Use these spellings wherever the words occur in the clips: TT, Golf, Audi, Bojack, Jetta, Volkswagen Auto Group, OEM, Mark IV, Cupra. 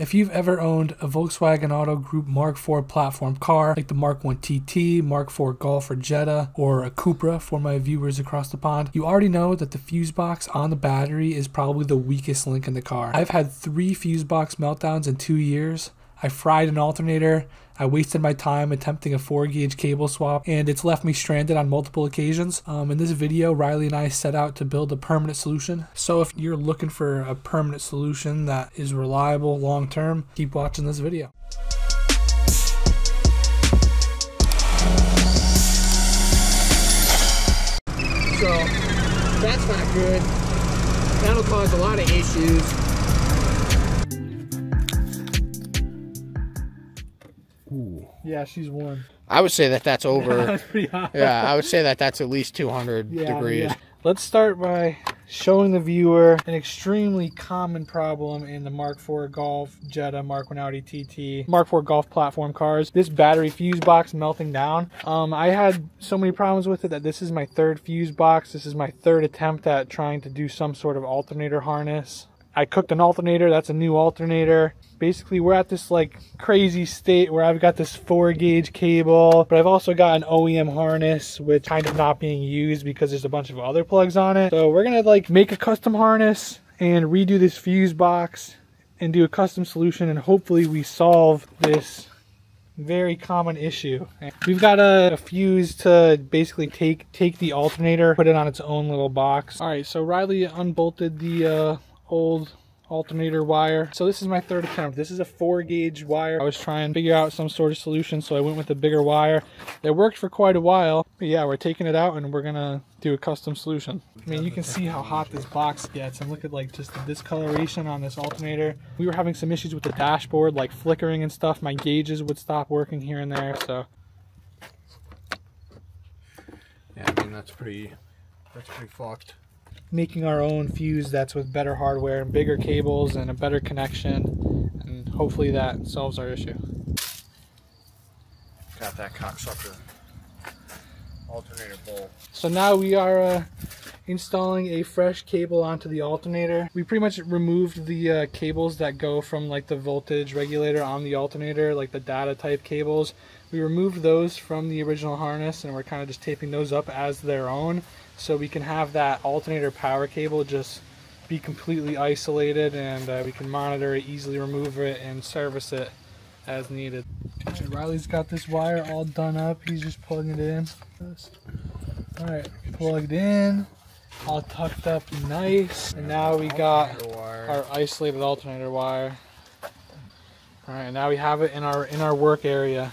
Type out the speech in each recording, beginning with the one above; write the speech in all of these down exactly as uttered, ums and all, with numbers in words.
If you've ever owned a Volkswagen Auto Group Mark four platform car, like the Mark one T T, Mark four Golf or Jetta, or a Cupra for my viewers across the pond, you already know that the fuse box on the battery is probably the weakest link in the car. I've had three fuse box meltdowns in two years. I fried an alternator, I wasted my time attempting a four gauge cable swap, and it's left me stranded on multiple occasions. Um, in this video, Riley and I set out to build a permanent solution. So if you're looking for a permanent solution that is reliable long-term, keep watching this video. So that's not good. That'll cause a lot of issues. Ooh. Yeah, she's warm. I would say that that's over. That's pretty hot. Yeah, I would say that that's at least two hundred yeah, degrees. Yeah. Let's start by showing the viewer an extremely common problem in the Mark four Golf, Jetta, Mark one Audi T T, Mark four Golf platform cars. This battery fuse box melting down. Um, I had so many problems with it that this is my third fuse box. This is my third attempt at trying to do some sort of alternator harness. I cooked an alternator, that's a new alternator. Basically, we're at this like crazy state where I've got this four gauge cable, but I've also got an O E M harness which kind of not being used because there's a bunch of other plugs on it. So we're gonna like make a custom harness and redo this fuse box and do a custom solution, and hopefully we solve this very common issue. We've got a, a fuse to basically take, take the alternator, put it on its own little box. All right, so Riley unbolted the uh, old alternator wire. So this is my third attempt. This is a four gauge wire. I was trying to figure out some sort of solution, so I went with a bigger wire. It worked for quite a while. But yeah, we're taking it out and we're gonna do a custom solution. I mean, you can see how hot this box gets, and look at like just the discoloration on this alternator. We were having some issues with the dashboard, like flickering and stuff. My gauges would stop working here and there, so. Yeah, I mean, that's pretty, that's pretty fucked. Making our own fuse that's with better hardware and bigger cables and a better connection, and hopefully that solves our issue. Got that cocksucker alternator bolt. So now we are uh, installing a fresh cable onto the alternator. We pretty much removed the uh, cables that go from like the voltage regulator on the alternator, like the data type cables. We removed those from the original harness and we're kind of just taping those up as their own, so we can have that alternator power cable just be completely isolated, and uh, we can monitor it, easily remove it, and service it as needed. Okay, Riley's got this wire all done up. He's just plugging it in. All right, plugged in, all tucked up nice. And now we got our isolated alternator wire. All right, now we have it in our in our work area.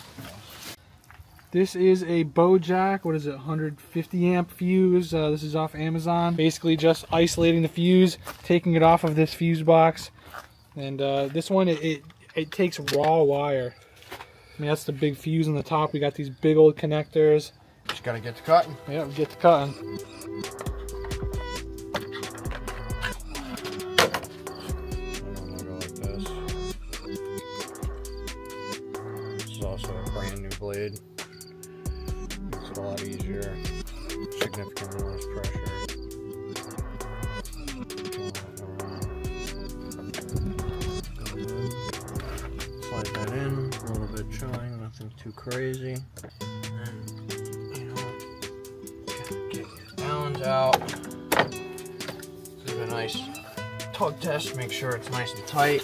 This is a Bojack, what is it, one hundred fifty amp fuse. Uh, this is off Amazon. Basically just isolating the fuse, taking it off of this fuse box. And uh, this one, it, it, it takes raw wire. I mean, that's the big fuse on the top. We got these big old connectors. Just gotta get to cutting. Yeah, get to cutting. This is also a brand new blade. A lot easier, significantly less pressure. Slide that in, a little bit chilling, nothing too crazy. And then, you know, get your downs out. Give it a nice tug test, make sure it's nice and tight.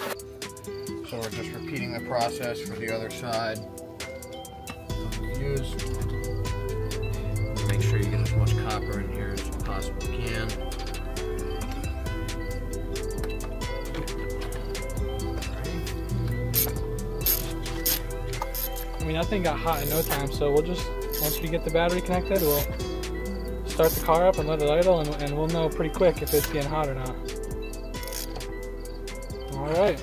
So we're just repeating the process for the other side. Use. Make sure you get as much copper in here as you possibly can. I mean, that thing got hot in no time, so we'll just, once we get the battery connected, we'll start the car up and let it idle, and, and we'll know pretty quick if it's getting hot or not. All right.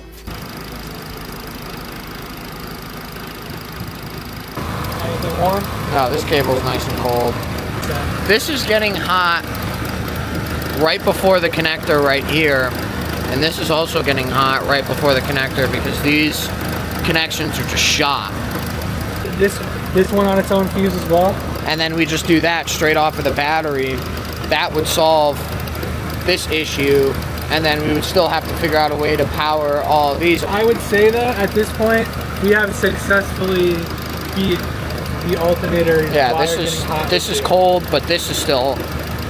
Warm? No, this cable's nice and cold. Okay. This is getting hot right before the connector right here, and this is also getting hot right before the connector because these connections are just shot. This this one on its own fuse as well? And then we just do that straight off of the battery. That would solve this issue and then we would still have to figure out a way to power all of these. I would say that at this point, we have successfully heat the alternator. Yeah, this is this is cold, but this is still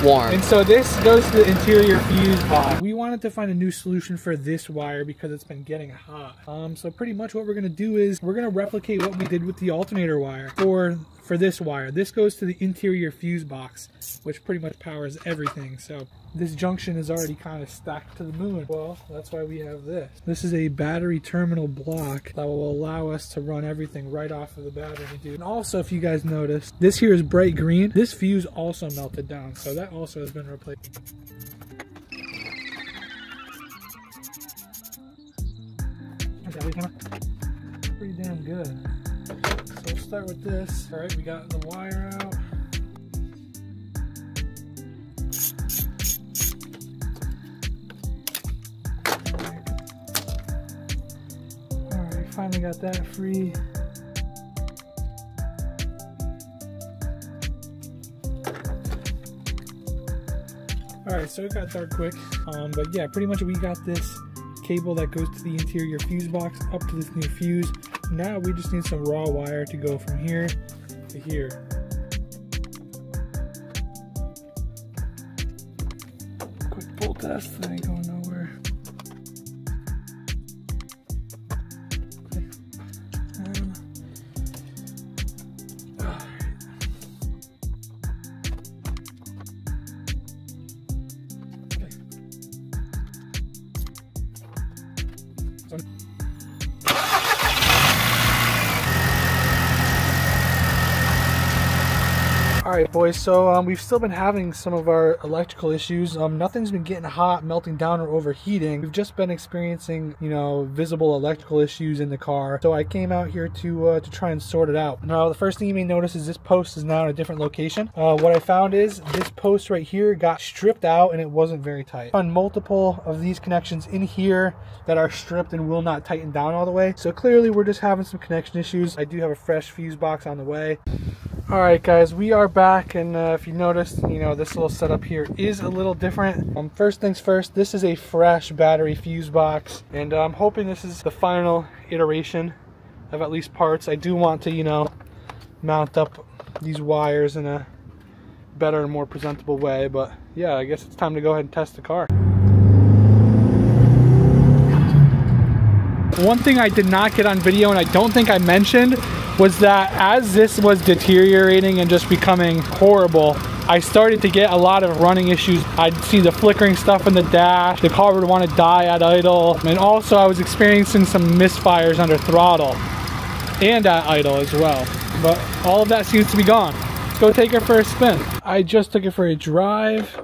warm. And so this goes to the interior fuse box. We wanted to find a new solution for this wire because it's been getting hot. Um, so pretty much what we're gonna do is we're gonna replicate what we did with the alternator wire for, for this wire. This goes to the interior fuse box, which pretty much powers everything. So this junction is already kind of stacked to the moon. Well, that's why we have this. This is a battery terminal block that will allow us to run everything right off of the battery, dude. And also, if you guys notice, this here is bright green. This fuse also melted down, so that also has been replaced. Pretty damn good. So we'll start with this. All right, we got the wire out. Finally got that free. All right, so it got dark quick, um, but yeah, pretty much we got this cable that goes to the interior fuse box up to this new fuse. Now we just need some raw wire to go from here to here. Quick bolt test, that ain't going nowhere. Alright boys, so um, we've still been having some of our electrical issues. Um, nothing's been getting hot, melting down, or overheating. We've just been experiencing, you know, visible electrical issues in the car. So I came out here to uh, to try and sort it out. Now the first thing you may notice is this post is now in a different location. Uh, what I found is this post right here got stripped out and it wasn't very tight. I found multiple of these connections in here that are stripped and will not tighten down all the way. So clearly we're just having some connection issues. I do have a fresh fuse box on the way. Alright guys, we are back, and uh, if you noticed, you know, this little setup here is a little different. Um, first things first, this is a fresh battery fuse box, and uh, I'm hoping this is the final iteration of at least parts. I do want to, you know, mount up these wires in a better and more presentable way, but yeah, I guess it's time to go ahead and test the car. One thing I did not get on video, and I don't think I mentioned, was that as this was deteriorating and just becoming horrible, I started to get a lot of running issues. I'd see the flickering stuff in the dash, the car would want to die at idle, and also I was experiencing some misfires under throttle and at idle as well. But all of that seems to be gone. Let's go take it for a spin. I just took it for a drive.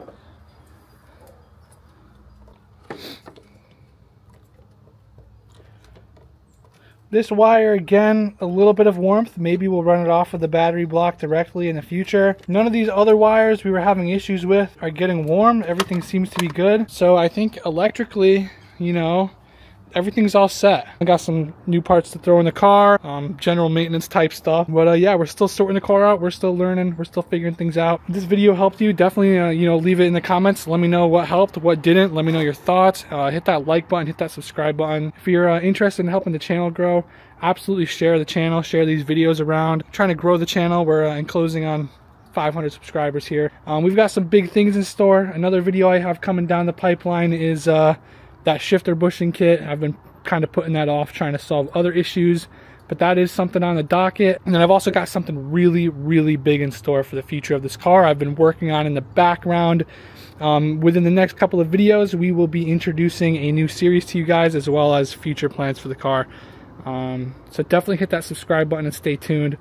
This wire, again, a little bit of warmth. Maybe we'll run it off of the battery block directly in the future. None of these other wires we were having issues with are getting warm. Everything seems to be good. So I think electrically, you know, everything's all set. I got some new parts to throw in the car, um, general maintenance type stuff. But uh, yeah, we're still sorting the car out. We're still learning. We're still figuring things out. If this video helped you, definitely, uh, you know, leave it in the comments. Let me know what helped, what didn't. Let me know your thoughts. Uh, hit that like button, hit that subscribe button. If you're uh, interested in helping the channel grow, absolutely share the channel, share these videos around. I'm trying to grow the channel. We're uh, enclosing on five hundred subscribers here. Um, we've got some big things in store. Another video I have coming down the pipeline is uh, that shifter bushing kit. I've been kind of putting that off, trying to solve other issues, but that is something on the docket. And then I've also got something really, really big in store for the future of this car. I've been working on in the background. Um, within the next couple of videos, we will be introducing a new series to you guys, as well as future plans for the car. Um, so definitely hit that subscribe button and stay tuned.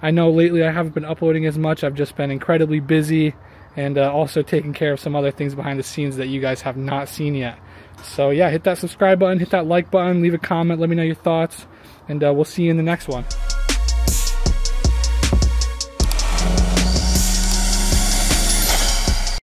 I know lately I haven't been uploading as much. I've just been incredibly busy, and uh, also taking care of some other things behind the scenes that you guys have not seen yet. So yeah, hit that subscribe button, hit that like button, leave a comment, let me know your thoughts, and uh, we'll see you in the next one.